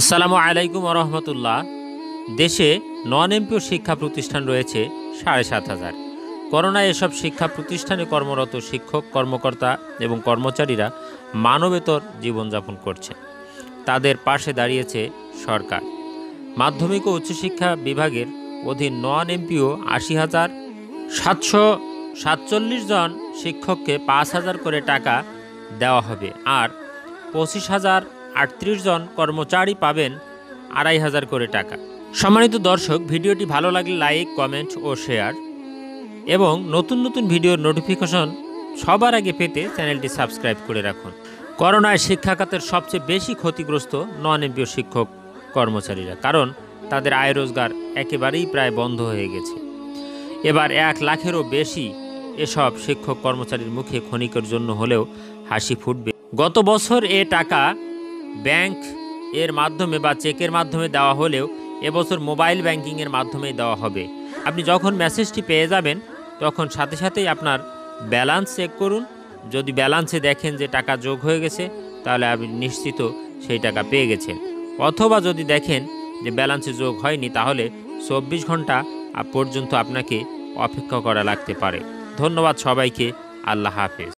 আসসালামু আলাইকুম ওয়া রাহমাতুল্লাহ। দেশে নন এমপিও শিক্ষা প্রতিষ্ঠান রয়েছে ৭,৫০০। করোনায় এসব শিক্ষা প্রতিষ্ঠানে কর্মরত শিক্ষক, কর্মকর্তা এবং কর্মচারীরা মানবেতর জীবনযাপন করছে। তাদের পাশে দাঁড়িয়েছে সরকার। মাধ্যমিক ও উচ্চশিক্ষা বিভাগের অধীন নন এমপিও ৮০,৭৪৭ জন শিক্ষককে ৫,০০০ করে টাকা দেওয়া হবে, আর 25,038 জন কর্মচারী পাবেন ২,৫০০ করে টাকা। সম্মানিত দর্শক, ভিডিওটি ভালো লাগলে লাইক, কমেন্ট ও শেয়ার এবং নতুন নতুন ভিডিওর নোটিফিকেশন সবার আগে পেতে চ্যানেলটি সাবস্ক্রাইব করে রাখুন। করোনায় শিক্ষা খাতের সবচেয়ে বেশি ক্ষতিগ্রস্ত নন এমপিও শিক্ষক কর্মচারীরা, কারণ তাদের আয় রোজগার একেবারেই প্রায় বন্ধ হয়ে গেছে। এবার 1 লাখেরও বেশি এসব শিক্ষক কর্মচারীর মুখে ক্ষণিকের জন্য হলেও হাসি ফুটবে। গত বছর এ টাকা ব্যাংক এর মাধ্যমে বা চেকের মাধ্যমে দেওয়া হলেও এবছর মোবাইল ব্যাংকিংয়ের মাধ্যমেই দেওয়া হবে। আপনি যখন মেসেজটি পেয়ে যাবেন তখন সাথে সাথেই আপনার ব্যালেন্স চেক করুন। যদি ব্যালেন্সে দেখেন যে টাকা যোগ হয়ে গেছে, তাহলে আপনি নিশ্চিত সেই টাকা পেয়ে গেছেন। অথবা যদি দেখেন যে ব্যালেন্সে যোগ হয়নি, তাহলে ২৪ ঘন্টা পর্যন্ত আপনাকে অপেক্ষা করা লাগতে পারে। ধন্যবাদ সবাইকে। আল্লাহ হাফেজ।